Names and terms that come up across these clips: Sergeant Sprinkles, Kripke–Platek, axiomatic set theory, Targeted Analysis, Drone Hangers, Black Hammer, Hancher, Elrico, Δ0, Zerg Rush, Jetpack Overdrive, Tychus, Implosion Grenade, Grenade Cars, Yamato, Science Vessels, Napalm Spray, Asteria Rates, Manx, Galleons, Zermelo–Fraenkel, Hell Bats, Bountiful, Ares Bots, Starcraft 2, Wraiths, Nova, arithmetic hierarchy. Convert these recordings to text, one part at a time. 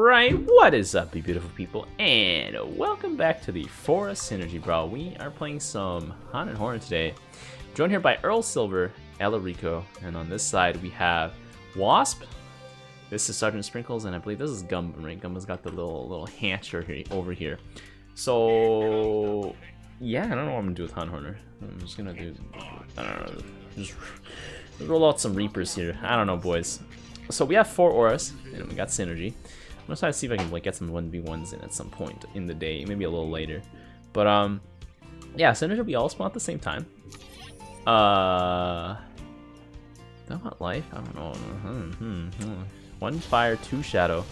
Alright, what is up, you beautiful people, and welcome back to the Forest Synergy Brawl. We are playing some Han and Horner today, joined here by Earl Silver, Elrico, and on this side we have Wasp. This is Sergeant Sprinkles, and I believe this is Gumban, right? Gumban's got the little Hancher here, over here. So, yeah, I don't know what I'm gonna do with Han and Horner. I'm just gonna do, I don't know, just roll out some Reapers here. I don't know, boys. So we have 4 auras, and we got synergy. I'm gonna try to see if I can like get some 1v1s in at some point in the day, maybe a little later. But yeah, synergy we all spawn at the same time. Do I want life? I don't know. 1 fire, 2 shadow.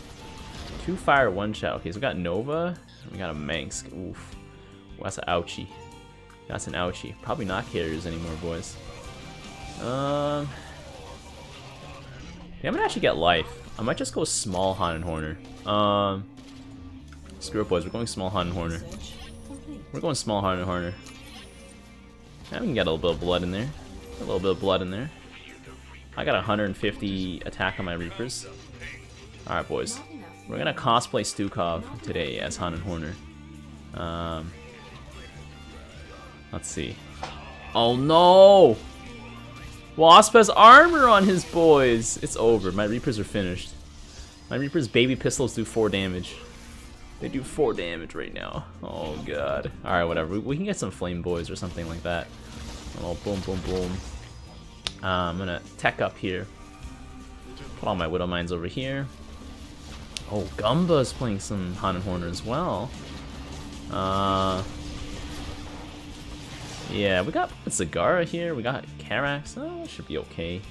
2 fire, 1 shadow. Okay, so we got Nova, and we got a Manx. Oof, well, that's an ouchie. That's an ouchie. Probably not carriers anymore, boys. Yeah, I'm gonna actually get life. I might just go small Han and Horner. Screw it, boys. We're going small Han and Horner. We're going small Han and Horner. Yeah, we can get a little bit of blood in there. A little bit of blood in there. I got 150 attack on my Reapers. Alright, boys. We're gonna cosplay Stukov today as Han and Horner. Let's see. Oh no! Wasp has armor on his boys! It's over. My Reapers are finished. My Reapers' baby pistols do 4 damage. They do 4 damage right now. Oh god. Alright, whatever. We can get some flame boys or something like that. Oh, boom, boom, boom. I'm gonna tech up here. Put all my Widow Mines over here. Oh, Gumba's playing some Han and Horner as well. Yeah, we got Zagara here, we got Karax, oh, should be okay.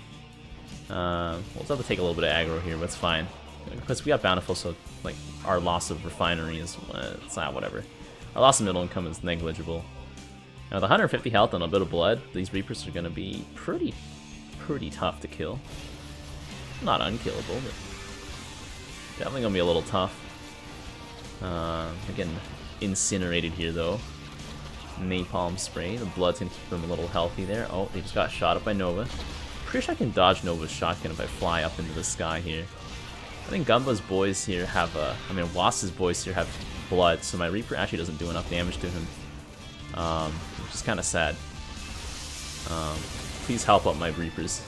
We'll just have to take a little bit of aggro here, but it's fine. Because we got Bountiful, so like our loss of refinery is, it's not whatever. Our loss of middle income is negligible. Now with 150 health and a bit of blood, these Reapers are going to be pretty tough to kill. Not unkillable, but definitely going to be a little tough. Again, incinerated here though. Napalm spray. The blood's gonna keep them a little healthy there. Oh, they just got shot up by Nova. Pretty sure I can dodge Nova's shotgun if I fly up into the sky here. I think Gumba's boys here have Wasp's boys here have blood, so my Reaper actually doesn't do enough damage to him. Which is kind of sad. Please help out my Reapers.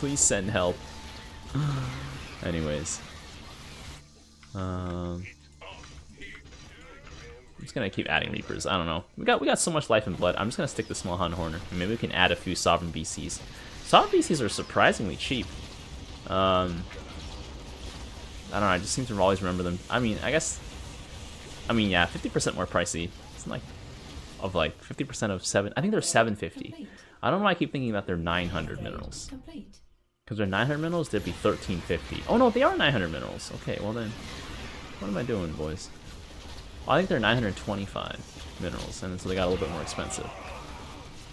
Please send help. Anyways. I'm just gonna keep adding Reapers. I don't know. We got so much life and blood. I'm just gonna stick to small Han and Horner. Maybe we can add a few Sovereign BCs. Sovereign BCs are surprisingly cheap. I don't know. I just seem to always remember them. I mean, I guess. I mean, yeah, 50% more pricey. It's like 50% of 7. I think they're 750. I don't know why I keep thinking that they're 900 minerals. Because they're 900 minerals, they'd be 1350. Oh no, they are 900 minerals. Okay, well then, what am I doing, boys? I think they're 925 minerals, and so they got a little bit more expensive.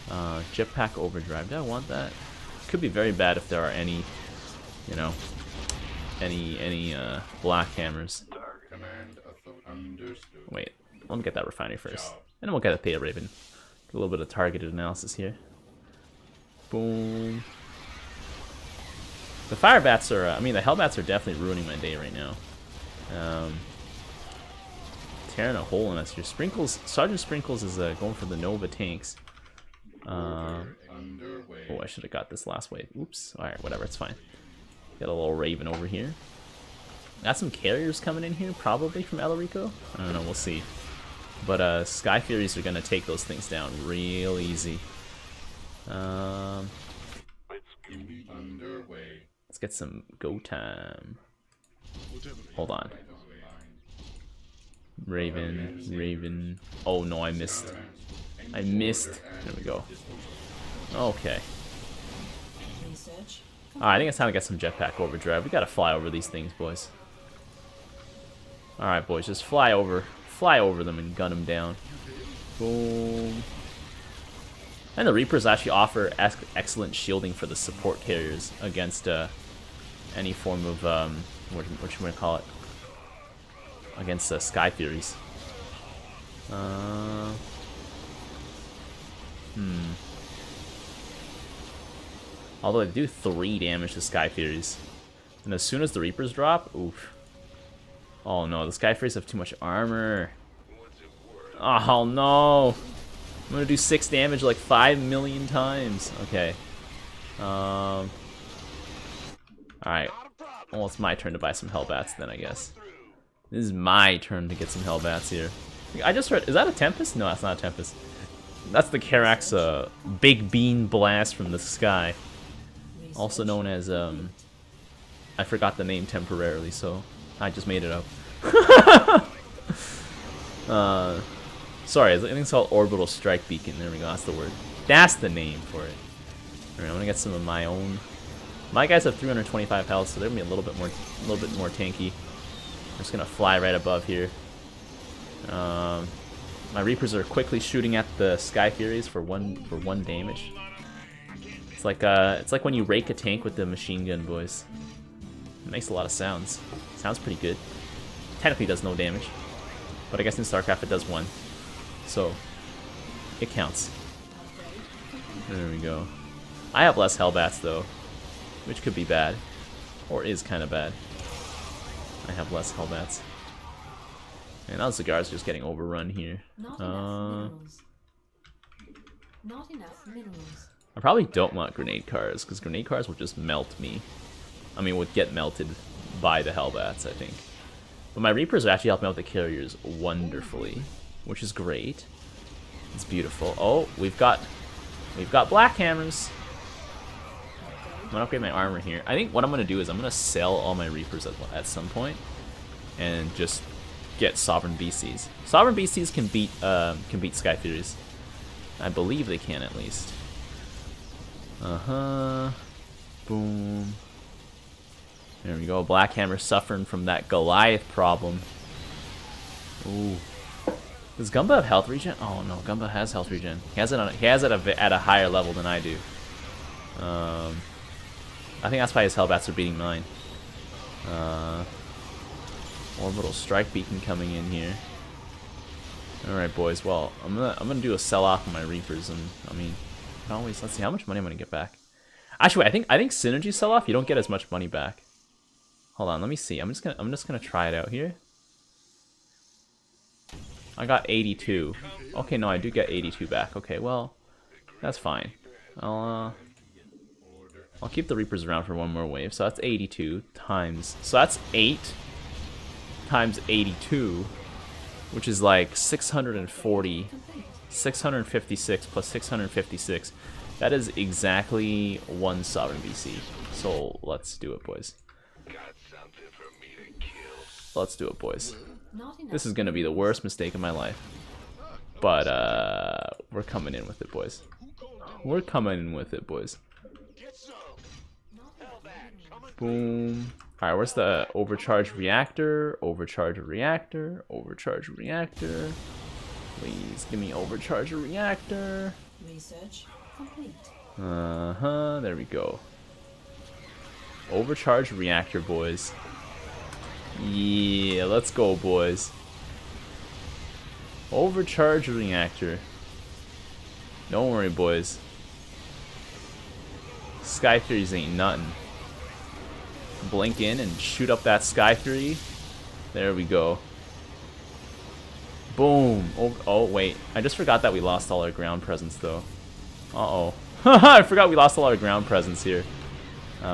Jetpack Overdrive, do I want that? Could be very bad if there are any, you know, any Black Hammers. Wait, let me get that refinery first, and then we'll get a Thea Raven. A little bit of targeted analysis here. Boom. The Fire Bats are, the Hell Bats are definitely ruining my day right now. Tearing a hole in us here. Sprinkles, Sergeant Sprinkles is going for the Nova tanks. Oh, I should have got this last wave. Oops. All right, whatever. It's fine. Got a little Raven over here. Got some carriers coming in here, probably from Elrico. I don't know. We'll see. But Sky Furies are gonna take those things down real easy. Let's get some go time. Hold on. Raven. Oh no, I missed. There we go. Okay. Alright, I think it's time to get some Jetpack Overdrive. We gotta fly over these things, boys. Alright, boys, just fly over them and gun them down. Boom. And the Reapers actually offer excellent shielding for the support carriers against any form of what you want to call it. Against Sky Furies. Although they do 3 damage to Sky Furies. And as soon as the Reapers drop, oof. Oh no, the Sky Furies have too much armor. Oh no! I'm gonna do 6 damage like 5 million times. Okay. Alright. Well, it's my turn to buy some Hell Bats then, I guess. This is my turn to get some Hell Bats here. I just heard, is that a Tempest? No, that's not a Tempest. That's the Karax Big Bean Blast from the Sky. Also known as, I forgot the name temporarily, so I just made it up. Sorry, I think it's called Orbital Strike Beacon. There we go, that's the word. That's the name for it. Alright, I'm gonna get some of my own. My guys have 325 health, so they're gonna be a little bit more tanky. I'm just gonna fly right above here. My Reapers are quickly shooting at the Sky Furies for one damage. It's like when you rake a tank with the machine gun, boys. It makes a lot of sounds. Sounds pretty good. Technically does no damage, but I guess in StarCraft it does 1, so it counts. There we go. I have less Hellbats though, which could be bad, or is kind of bad. I have less Hellbats. And now Zagara's just getting overrun here. Not enough minerals. I probably don't want Grenade Cars, because Grenade Cars will just melt me. I mean, would get melted by the Hellbats, I think. But my Reapers are actually helping out the carriers wonderfully, which is great. It's beautiful. Oh, we've got Black Hammers. I'm gonna upgrade my armor here. I think what I'm gonna do is I'm gonna sell all my Reapers at some point, and just get Sovereign BCs. Sovereign BCs can beat Sky Furies. I believe they can, at least. Boom. There we go. Black Hammer suffering from that Goliath problem. Ooh. Does Gumba have health regen? Oh no, Gumba has health regen. He has it on. He has it at a higher level than I do. I think that's why his Hellbats are beating mine. Orbital Strike Beacon coming in here. All right, boys. Well, I'm gonna do a sell off of my Reapers, and I mean, always. Let's see how much money I'm gonna get back. Actually, I think synergy sell off. You don't get as much money back. Hold on, let me see. I'm just gonna try it out here. I got 82. Okay, no, I do get 82 back. Okay, well, that's fine. I'll keep the Reapers around for one more wave. So that's 82 times. So that's 8 times 82, which is like 640, 656 plus 656. That is exactly 1 Sovereign BC. So let's do it, boys. Let's do it, boys. This is gonna be the worst mistake of my life, but we're coming in with it, boys. We're coming in with it, boys. Boom. All right, where's the Overcharge Reactor? Overcharge Reactor. Overcharge Reactor. Please give me Overcharge Reactor. Research complete. There we go. Overcharge Reactor, boys. Yeah, let's go, boys. Overcharge Reactor. Don't worry, boys. Sky Furies ain't nothing. Blink in and shoot up that Sky Fury. There we go. Boom. Oh, wait. I just forgot that we lost all our ground presence, though. Uh-oh. I forgot we lost all our ground presence here.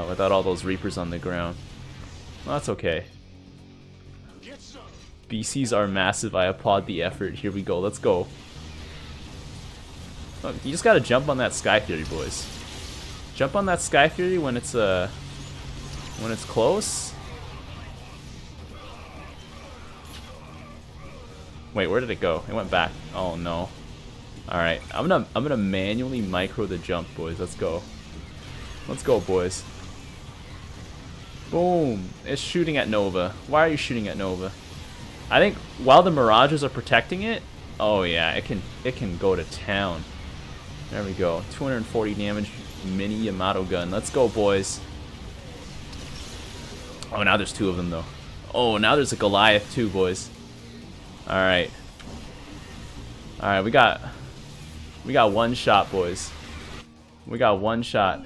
Without all those Reapers on the ground. Well, that's okay. BCs are massive. I applaud the effort. Here we go. Let's go. Oh, you just gotta jump on that Sky Fury, boys. Jump on that Sky Fury when it's close. Wait, where did it go? It went back. Oh no. All right, I'm gonna manually micro the jump, boys. Let's go. Let's go, boys. Boom! It's shooting at Nova. Why are you shooting at Nova? I think while the Mirages are protecting it, oh yeah, it can go to town. There we go. 240 damage, mini Yamato gun. Let's go, boys. Oh, now there's 2 of them though. Oh, now there's a Goliath too, boys. All right. All right, we got one shot, boys. We got one shot.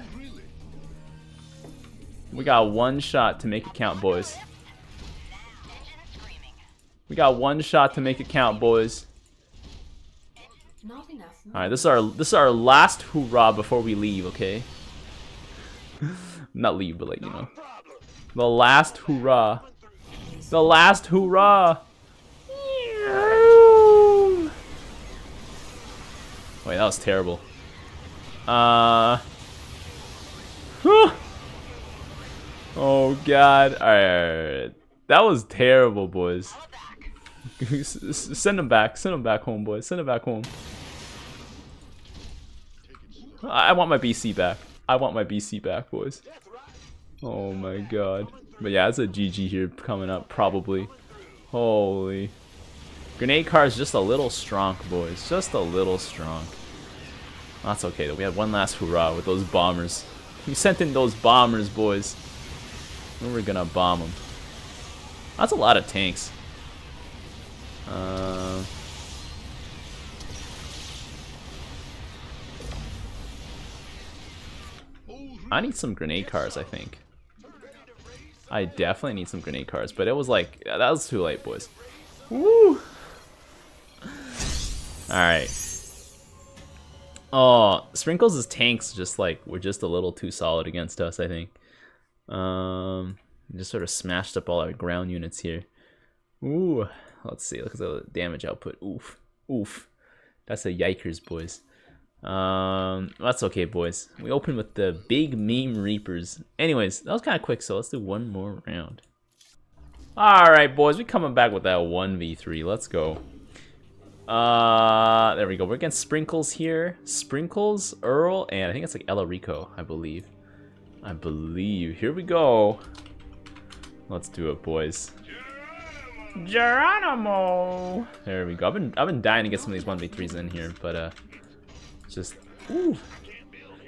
We got one shot to make it count, boys. We got one shot to make it count, boys. Alright, this is our last hoorah before we leave, okay? Not leave, but like, you know. The last hoorah. The last hoorah! Wait, that was terrible. Oh god. Alright. That was terrible, boys. Send them back. Send them back home, boys. Send them back home. I want my BC back. I want my BC back, boys. Oh my god. But yeah, it's a GG here coming up, probably. Holy. Grenade Cars just a little strong, boys. Just a little strong. That's okay, though. We had one last hurrah with those bombers. We sent in those bombers, boys. And we're gonna bomb them. That's a lot of tanks. I need some Grenade Cars, I think. I definitely need some Grenade Cars, but it was like, yeah, that was too late, boys. Woo! Alright. Oh, Sprinkles' tanks just like were just a little too solid against us, I think. Just sort of smashed up all our ground units here. Ooh, let's see. Look at the damage output. Oof, oof. That's a yikers, boys. That's okay, boys. We open with the big meme reapers. Anyways, that was kind of quick, so let's do one more round. All right, boys, we coming back with that 1v3. Let's go. There we go. We're against Sprinkles here. Sprinkles, Earl, and I think it's like Elrico, I believe. Here we go. Let's do it, boys. Geronimo. There we go. I've been dying to get some of these 1v3s in here, but just ooh,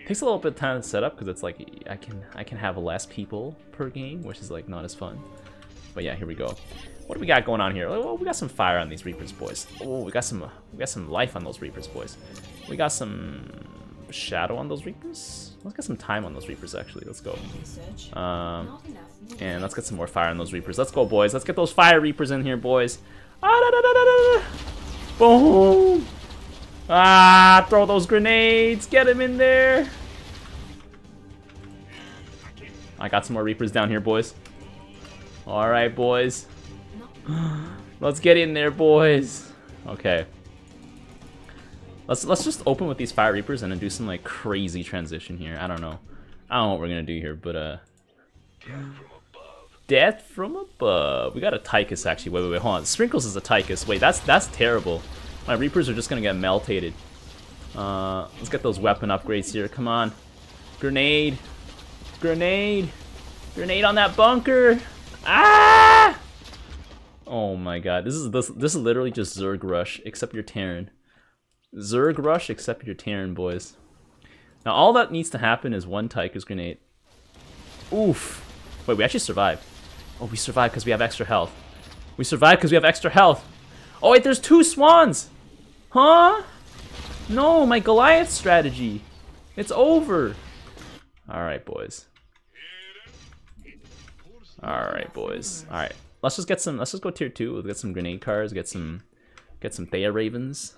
takes a little bit of time to set up because it's like I can have less people per game, which is like not as fun. But yeah, here we go. What do we got going on here? Oh, we got some fire on these Reapers, boys. Oh, we got some life on those Reapers, boys. We got some shadow on those Reapers. Let's get some time on those Reapers, actually. Let's go. And let's get some more fire on those Reapers. Let's go, boys. Let's get those fire Reapers in here, boys. Ah, da, da, da, da, da. Boom. Ah, throw those grenades. Get him in there. I got some more Reapers down here, boys. All right, boys. Let's get in there, boys. Okay. Let's just open with these fire reapers and then do some like crazy transition here. I don't know what we're gonna do here, but death from above. We got a Tychus actually. Wait, hold on. Sprinkles is a Tychus. Wait, that's terrible. My reapers are just gonna get meltated. Let's get those weapon upgrades here. Come on, grenade, grenade, grenade on that bunker. Ah! Oh my god, this is literally just Zerg Rush except your Terran. Zerg Rush, except your Terran, boys. Now, all that needs to happen is one Tychus grenade. Oof. Wait, we actually survived. Oh, we survived because we have extra health. We survived because we have extra health. Oh, wait, there's two swans. Huh? No, my Goliath strategy. It's over. All right, boys. All right, boys. All right. Let's just get some, let's just go tier 2. We'll get some grenade cars, get some Thea Ravens.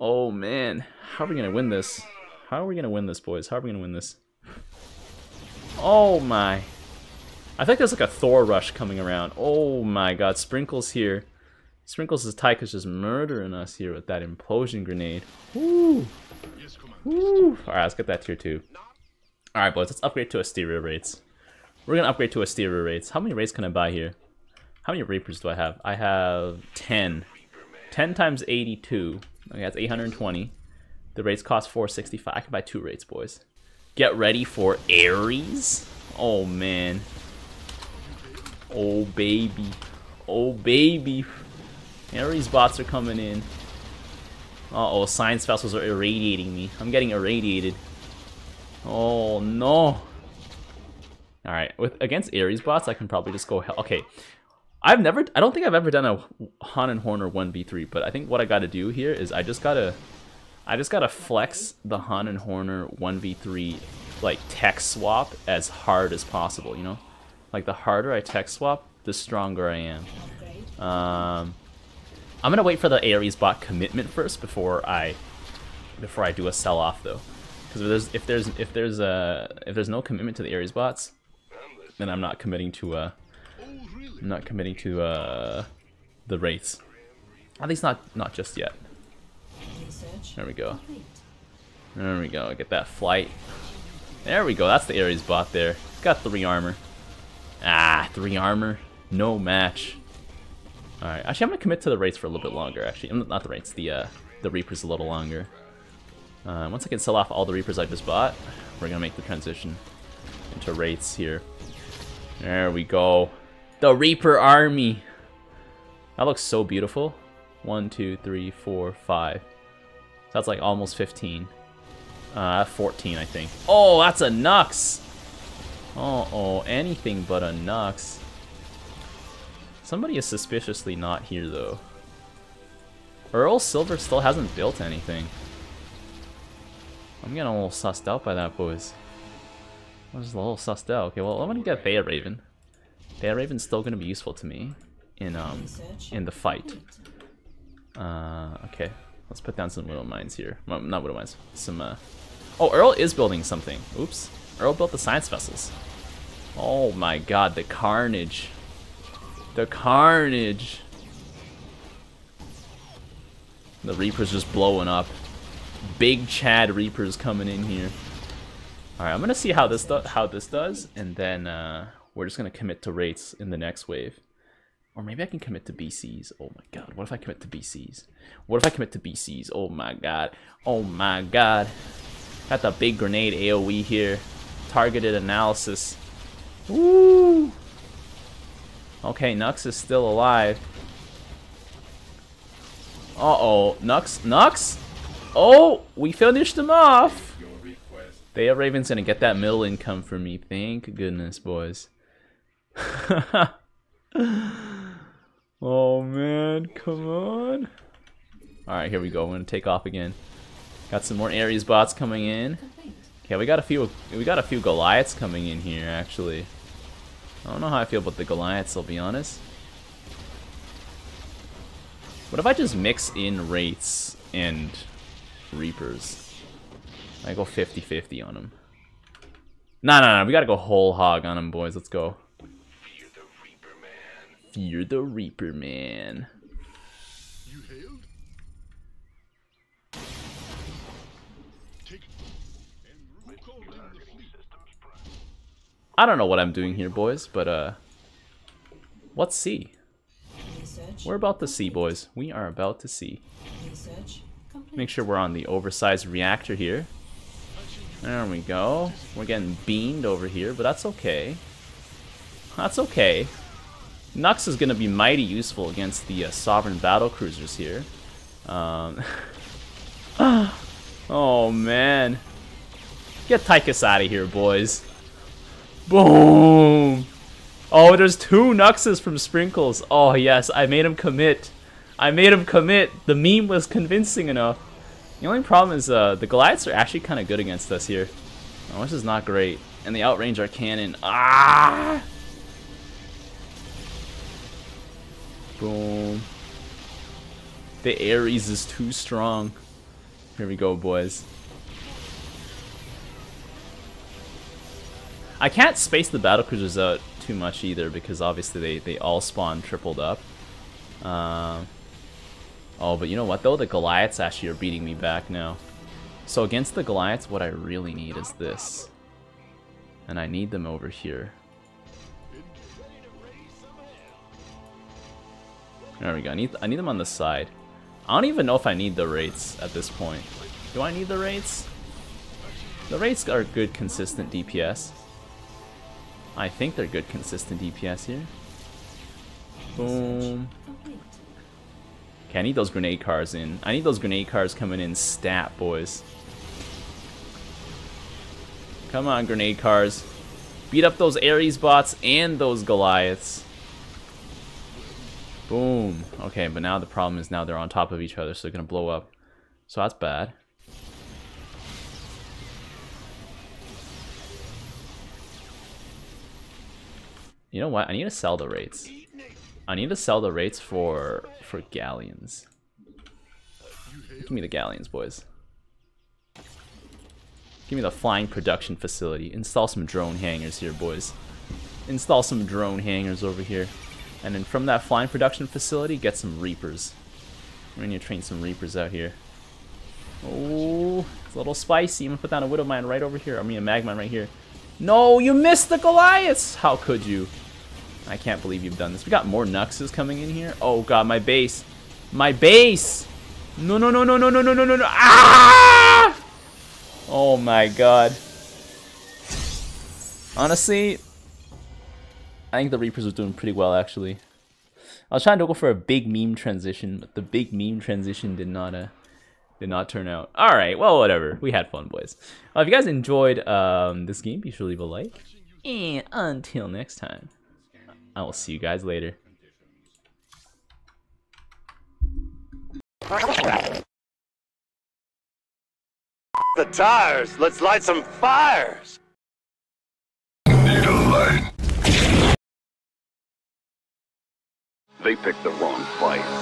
Oh man, how are we gonna win this? How are we gonna win this, boys? How are we gonna win this? Oh my. I think there's like a Thor rush coming around. Oh my god, Sprinkles here. Sprinkles' Tychus just murdering us here with that implosion grenade. Woo! Woo! Alright, let's get that tier 2. Alright, boys, let's upgrade to Asteria Rates. We're gonna upgrade to Asteria Rates. How many rates can I buy here? How many Reapers do I have? I have 10. 10 times 82. Okay, that's 820. The rates cost 465. I can buy 2 rates, boys. Get ready for Ares. Oh, man. Oh, baby. Oh, baby. Ares bots are coming in. Uh-oh, science vessels are irradiating me. I'm getting irradiated. Oh, no. Alright, against Ares bots, I can probably just go hell. Okay. I don't think I've ever done a Han and Horner 1v3, but I think what I gotta do here is I just gotta flex the Han and Horner 1v3 like tech swap as hard as possible, you know? Like the harder I tech swap, the stronger I am. I'm gonna wait for the Ares bot commitment first before I do a sell off though, because if there's no commitment to the Ares bots, then I'm not committing to the Wraiths. At least not just yet. There we go. There we go. Get that flight. There we go. That's the Ares bot there. It's got 3 armor. Ah, 3 armor. No match. All right. Actually, I'm gonna commit to the Wraiths for a little bit longer. Actually, not the Wraiths. The Reapers a little longer. Once I can sell off all the Reapers I just bought, we're gonna make the transition into Wraiths here. There we go. The Reaper army. That looks so beautiful. 1, 2, 3, 4, 5. So that's like almost 15. 14, I think. Oh, that's a Nux. Uh-oh, anything but a Nux. Somebody is suspiciously not here, though. Earl Silver still hasn't built anything. I'm getting a little sussed out by that, boys. I'm just a little sussed out. Okay, well, I'm gonna get Beta Raven. Beta Raven's still gonna be useful to me in the fight. Okay, let's put down some Widow Mines here. Well, not Widow Mines, some... Oh, Earl is building something. Oops. Earl built the Science Vessels. Oh my god, the carnage. The carnage. The Reapers just blowing up. Big Chad Reapers coming in here. Alright, I'm gonna see how this does, and then we're just gonna commit to Wraiths in the next wave. Or maybe I can commit to BCs. Oh my god, what if I commit to BCs? What if I commit to BCs? Oh my god. Oh my god. Got the big grenade AoE here. Targeted analysis. Woo! Okay, Nux is still alive. Uh-oh. Nux? Nux? Oh! We finished him off! Beta Raven's gonna get that middle income for me. Thank goodness, boys. Oh, man. Come on. Alright, here we go. I'm gonna take off again. Got some more Ares bots coming in. Okay, we got a few Goliaths coming in here actually. I don't know how I feel about the Goliaths, I'll be honest. What if I just mix in Wraiths and Reapers? I go 50-50 on them. No, we gotta go whole hog on them, boys. Let's go. Fear the Reaper man. Fear the Reaper man. I don't know what I'm doing here, boys, but let's see. We're about to see, boys. We are about to see. Make sure we're on the oversized reactor here. There we go. We're getting beamed over here, but that's okay. That's okay. Nux is going to be mighty useful against the Sovereign Battle Cruisers here. Oh, man. Get Tychus out of here, boys. Boom! Oh, there's 2 Nuxes from Sprinkles. Oh, yes, I made him commit. I made him commit. The meme was convincing enough. The only problem is the Goliaths are actually kind of good against us here. Oh, this is not great. And they outrange our cannon. Ah! Boom. The Ares is too strong. Here we go, boys. I can't space the battle cruisers out too much either because obviously they all spawn tripled up. Oh, but you know what though? The Goliaths actually are beating me back now. So against the Goliaths, what I really need is this. And I need them over here. There we go. I need them on the side. I don't even know if I need the Wraiths at this point. Do I need the Wraiths? The Wraiths are good consistent DPS. I think they're good consistent DPS here. Boom. Okay, I need those grenade cars in. I need those grenade cars coming in stat, boys. Come on, grenade cars. Beat up those Ares bots and those Goliaths. Boom. Okay, but now the problem is now they're on top of each other, so they're gonna blow up. So that's bad. You know what? I need to sell the Wraiths. I need to sell the rates for galleons. Give me the galleons, boys. Give me the flying production facility. Install some drone hangers here, boys. Install some drone hangers over here. And then from that flying production facility, get some reapers. We're going to train some reapers out here. Oh, it's a little spicy. I'm going to put down a widow mine right over here. I mean a mag mine right here. No, you missed the Goliaths! How could you? I can't believe you've done this. We got more Nuxes coming in here. Oh god, my base. My base! No, no, no, no, no, no, no, no, no, no. Ah! Oh my god. Honestly, I think the Reapers were doing pretty well, actually. I was trying to go for a big meme transition, but the big meme transition did not turn out. Alright, well, whatever. We had fun, boys. If you guys enjoyed this game, be sure to leave a like. And until next time, I will see you guys later. The tires! Let's light some fires! Need a light. They picked the wrong fight.